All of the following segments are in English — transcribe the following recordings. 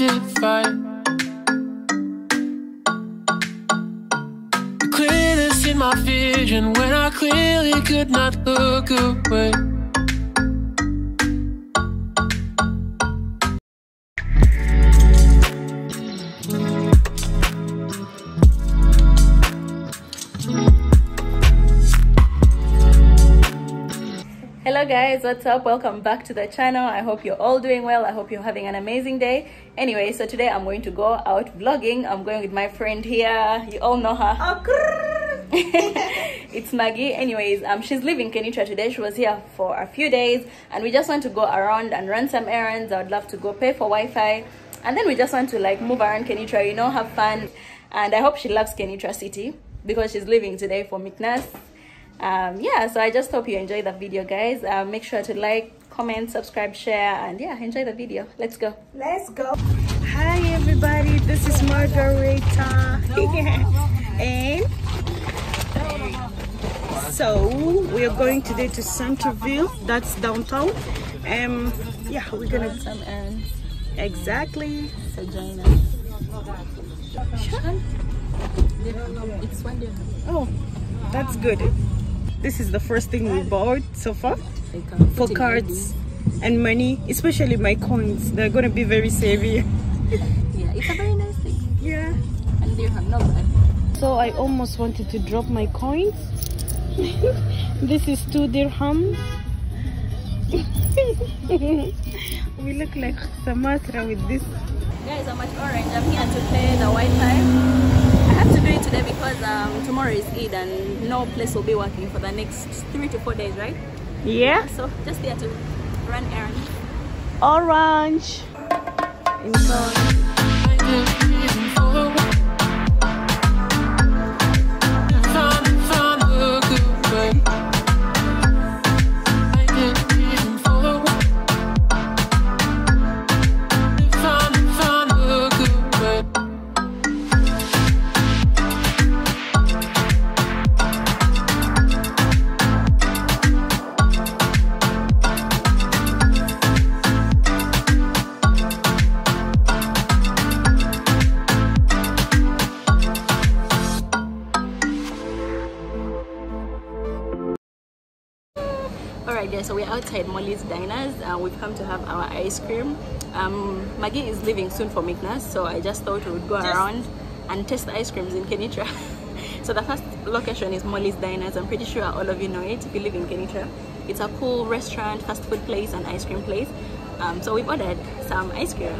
105. The clearness in my vision when I clearly could not look away. Hello guys, what's up? Welcome back to the channel. I hope you're all doing well. I hope you're having an amazing day. Anyway, so today I'm going to go out vlogging. I'm going with my friend here. You all know her. It's Maggie. Anyways, she's leaving Kenitra today. She was here for a few days and we just want to go around and run some errands. I would love to go pay for Wi-Fi and then we just want to like move around Kenitra, you know, have fun. And I hope she loves Kenitra city because she's leaving today for Meknes. Yeah, so I just hope you enjoy the video guys. Make sure to like, comment, subscribe, share, and yeah, enjoy the video. Let's go, let's go. Hi everybody, this is Margarita. And so we are going today to Centerville, that's downtown. Yeah, we're gonna do some errands. Exactly, so join us. It's one dirham. Oh, that's good. This is the first thing we bought so far for cards and money, especially my coins. They're gonna be very savvy. Yeah, it's a very nice thing. Yeah. And they have no bad. So I almost wanted to drop my coins. This is 2 dirhams. We look like Sumatra with this. Guys, I'm at Orange. I'm here to pay the Wi-Fi. I have to do it today because tomorrow is Eid and no place will be working for the next 3 to 4 days, right? Yeah. So just there to run errands. Orange. Yeah, so we're outside Molly's Diners and we've come to have our ice cream. Maggie is leaving soon for Meknes, so I just thought we would go around and taste the ice creams in Kenitra. So the first location is Molly's Diners. I'm pretty sure all of you know it if you live in Kenitra. It's a cool restaurant, fast food place and ice cream place. So we've ordered some ice cream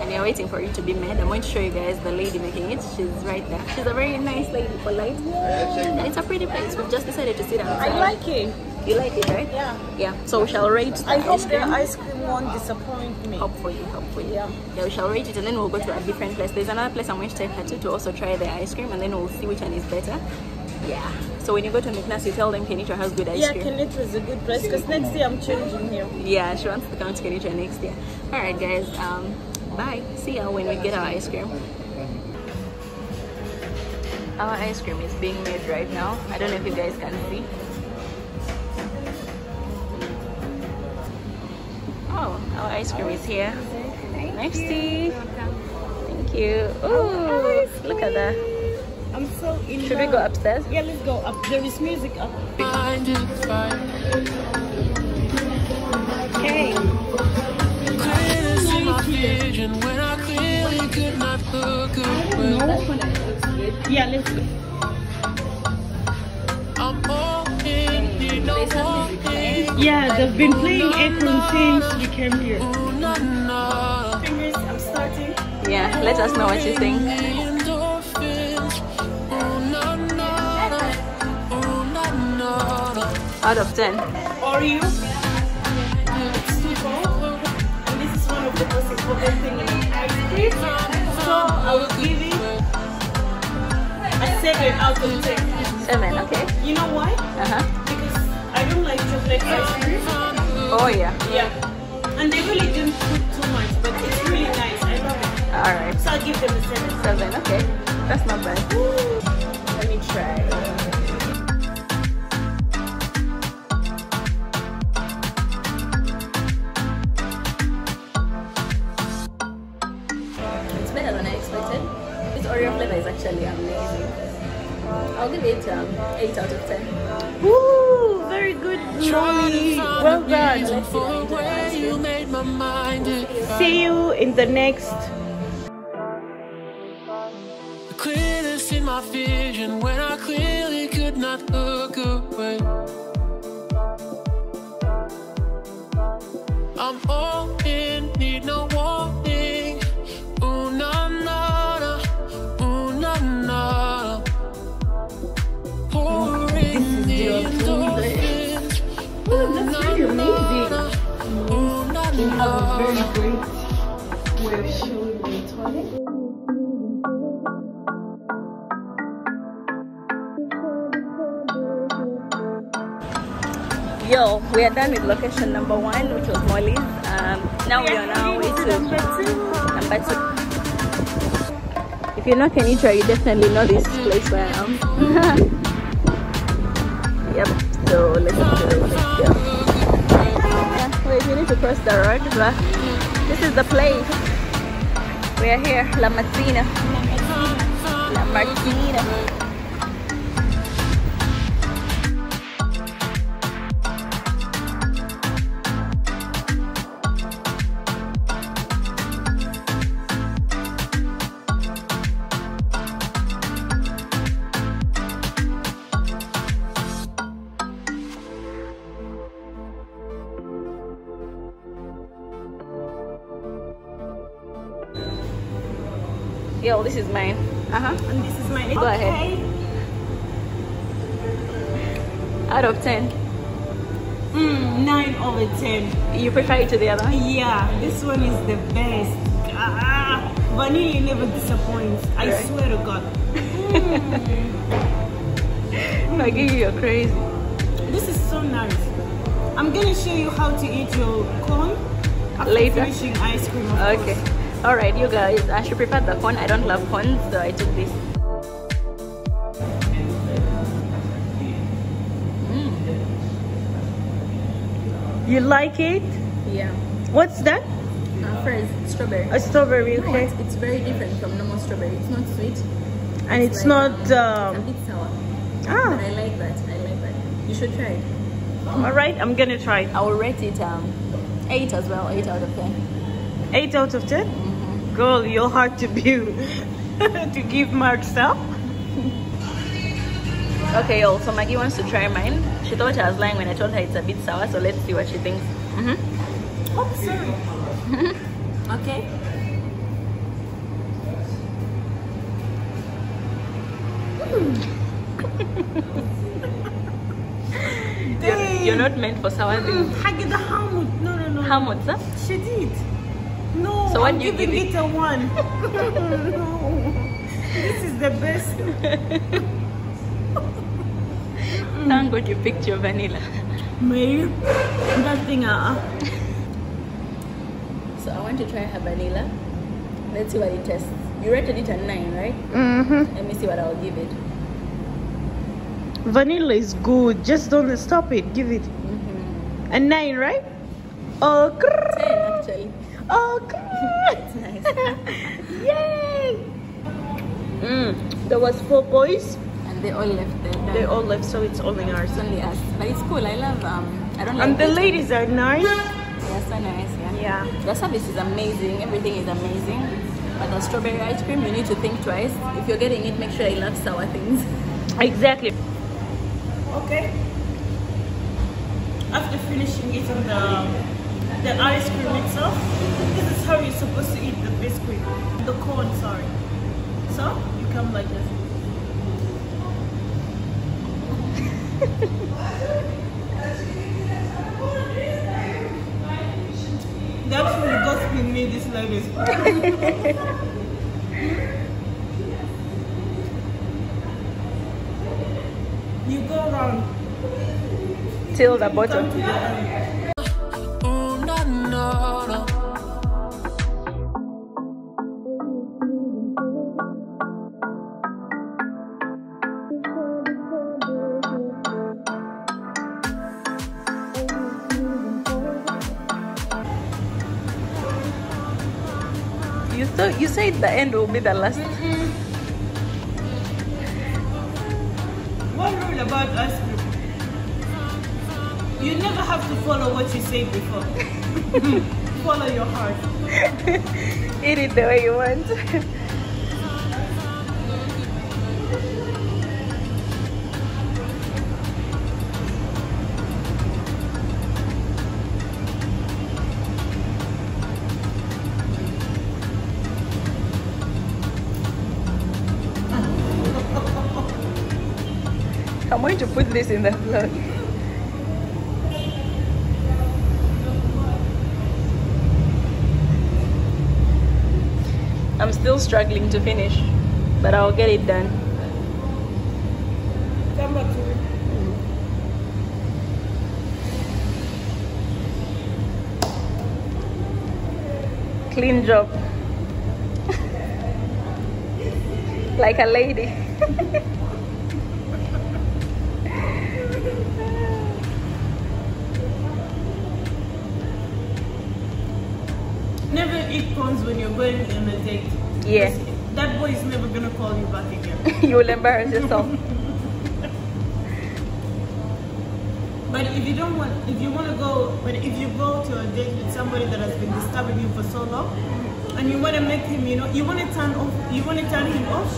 and we're waiting for it to be made. I'm going to show you guys the lady making it. She's right there. She's a very nice lady, polite. And it's a pretty place. We've just decided to sit outside. I like it. You like it, right? Yeah. Yeah. So we shall rate the ice cream. I hope the ice cream won't disappoint me. Hopefully, hopefully. Yeah. Yeah, we shall rate it and then we'll go to a different place. There's another place I'm going to take her to also try their ice cream and then we'll see which one is better. Yeah. So when you go to Meknes, you tell them Kenitra has good ice cream. Yeah, Kenitra is a good place because next year I'm changing here. Yeah, she wants to come to Kenitra next year. Alright guys, bye. See ya when we get our ice cream. Our ice cream is being made right now. I don't know if you guys can see. Oh, our ice cream is here. Thank you. Thank you. Ooh, look at that. I'm so in love. Should we go upstairs? Yeah, let's go up. There is music up. Okay. Yeah, let's go. Yeah, they've been playing April since we came here. I'm starting. Yeah, let us know what you think. Out of 10. Are you? And this is one of the most important things I did. So I was giving a 7 out of 10. 7, okay. You know why? Uh-huh. I don't like chocolate ice cream. Oh yeah. Yeah. And they really didn't put too much, but it's really nice. I love it. Alright. So I'll give them a 7. 7, okay. That's not bad. Ooh. Let me try. actually amazing. I'll give it 8 out of 10. Woo! Very good, Molly. Well done. See you in the next. The clearness in my vision when I clearly could not look away. I'm all in, need no warning. Ooh, nah, nah, nah. Ooh, nah, nah. Pouring in dolphins. Ooh, that's really amazing. Ooh, nah, nah. We have a very great way of showing the toilet. Yo, we are done with location number 1, which was Molly's. Now we are on our way to number 2. If you know Kenitra, you definitely know this place where I am. Yep, so let's go. Wait, we need to cross the road, but this is the place. We are here, La Matina. La Matina. Yo, this is mine. And this is mine. Go ahead. Out of 10. 9 over 10. You prefer it to the other? Yeah, this one is the best. Vanilla never disappoints. Right. I swear to God. Maggie, you're crazy. This is so nice. I'm gonna show you how to eat your corn after later. Finishing ice cream. Okay. Course. Alright, you guys, I should prepare the corn. I don't love corn, so I took this. You like it? Yeah. What's that? First, strawberry. A strawberry, okay. No, it's very different from normal strawberry. It's not sweet. And it's like, not... a bit sour. Ah. But I like that. I like that. You should try it. Alright, I'm gonna try it. I will rate it 8 as well, 8 out of 10. 8 out of 10? Girl, you'll have to be to give marks up. Okay, y'all, so Maggie wants to try mine. She thought I was lying when I told her it's a bit sour, so let's see what she thinks. Oh, sorry. Okay. You're not meant for sour things. No. Hamut, huh? She did. No, so I'm giving it a 1. No, this is the best. Thank God you picked your vanilla. Maybe nothing. So I want to try her vanilla. Let's see what it tastes. You rated it a 9, right? Let me see what I'll give it. Vanilla is good. Just don't stop it. Give it a 9, right? Oh, 10 actually. Oh, good! Nice. Yay! There was 4 boys, and they all left. They all left, so it's only ours. It's only us, but it's cool. I love. I don't. And like the ladies are nice. They're so nice. Yeah. Yeah. The service is amazing. Everything is amazing. But the strawberry ice cream, you need to think twice. If you're getting it, make sure you love sour things. Exactly. Okay. After finishing it on the ice cream itself, this is how you're supposed to eat the biscuit, the corn, sorry. So you come like this. That's when the gospel made this ladies. You go around till the bottom. You said the end will be the last. one rule about us group. You never have to follow what you said before. Follow your heart. Eat it the way you want. I'm going to put this in the vlog. I'm still struggling to finish, but I'll get it done. Come back to me. Clean job. Like a lady. Never eat prawns when you're going on a date. Yes. That boy is never gonna call you back again. You will embarrass yourself. But if you go to a date with somebody that has been disturbing you for so long, and you wanna make him, you wanna turn him off,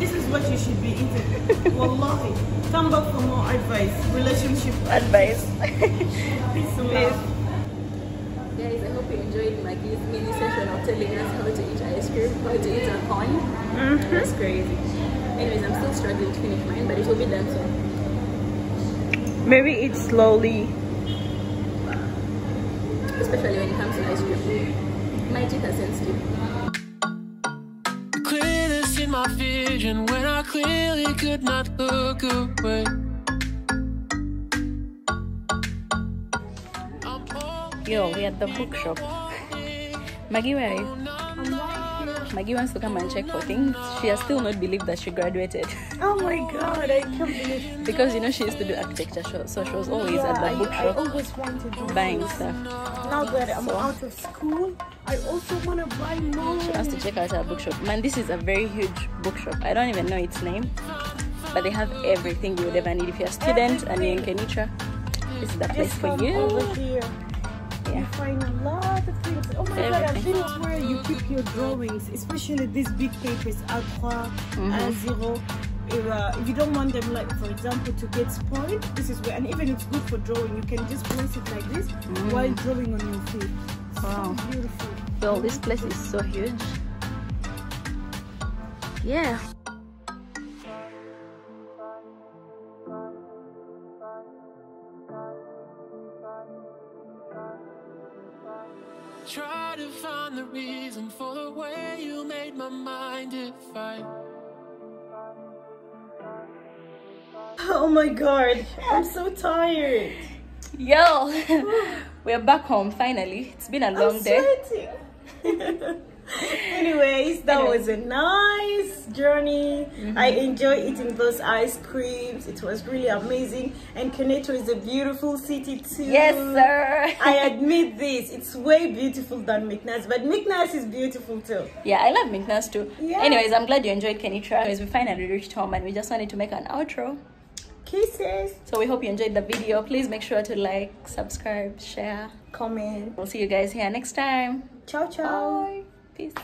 this is what you should be eating. Wallahi. Come back for more advice. Relationship advice. Peace and love. Guys, I hope you enjoyed Maggie's mini session of telling us how to eat ice cream, how to eat a corn. That's crazy. Anyways, I'm still struggling to finish mine, but it will be done soon. Maybe eat slowly. Especially when it comes to ice cream. My teeth are sensitive. Clear this in my vision when I clearly could not look away. Yo, we're at the bookshop. Maggie, where are you? I'm right here. Maggie wants to come and check for things. She has still not believed that she graduated. Oh my god, I can't believe it. Because you know she used to do architecture, so she was always at the bookshop. I always wanted to buying stuff. Now that I'm out of school, I also want to buy more. She wants to check out our bookshop. Man, this is a very huge bookshop. I don't even know its name, but they have everything you would ever need. If you're a student and you're in Kenitra, this is the place for you. Over here. Yeah. You find a lot of things. Oh my god, I think it's where you keep your drawings, especially these big papers, A3, A0. If you don't want them, like for example, to get spoiled, this is where, and even it's good for drawing, you can just place it like this while drawing on your feet. Wow. So beautiful. Well, this place is so huge. Yeah. Try to find the reason for the way you made my mind if I... Oh my god, I'm so tired. Yo, we're back home finally. It's been a long day. Anyways, that was a nice journey. I enjoy eating those ice creams. It was really amazing. And Kenitra is a beautiful city too. Yes, sir. I admit this. It's way beautiful than Meknes, but Meknes is beautiful too. Yeah, I love Meknes too. Yeah. Anyways, I'm glad you enjoyed Kenitra. Anyways, we finally reached home and we just wanted to make an outro. Kisses. So we hope you enjoyed the video. Please make sure to like, subscribe, share, comment. We'll see you guys here next time. Ciao, ciao. Bye. Peace.